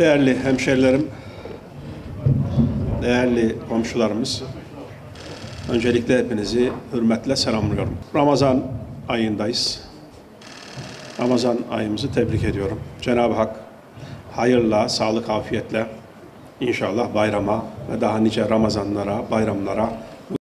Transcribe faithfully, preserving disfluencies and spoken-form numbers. Değerli hemşerilerim, değerli komşularımız, öncelikle hepinizi hürmetle selamlıyorum. Ramazan ayındayız. Ramazan ayımızı tebrik ediyorum. Cenab-ı Hak hayırla, sağlık, afiyetle inşallah bayrama ve daha nice Ramazanlara, bayramlara